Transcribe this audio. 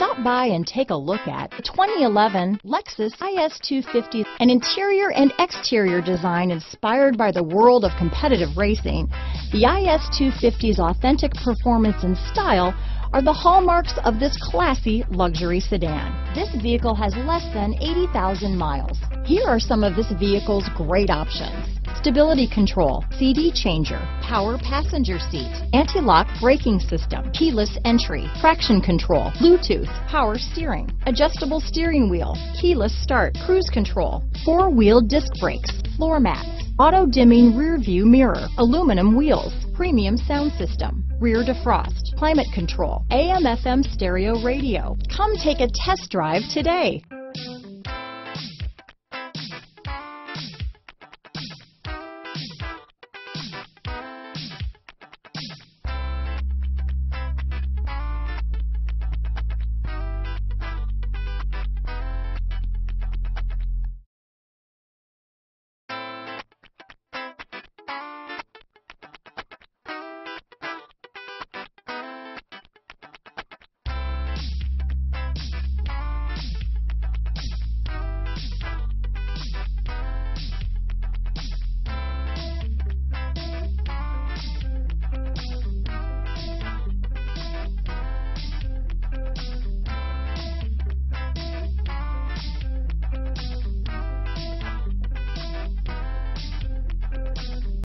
Stop by and take a look at the 2011 Lexus IS 250. An interior and exterior design inspired by the world of competitive racing, the IS 250's authentic performance and style are the hallmarks of this classy luxury sedan. This vehicle has less than 80,000 miles. Here are some of this vehicle's great options: stability control, CD changer, power passenger seat, anti-lock braking system, keyless entry, traction control, Bluetooth, power steering, adjustable steering wheel, keyless start, cruise control, four-wheel disc brakes, floor mats, auto-dimming rear-view mirror, aluminum wheels, premium sound system, rear defrost, climate control, AM/FM stereo radio. Come take a test drive today.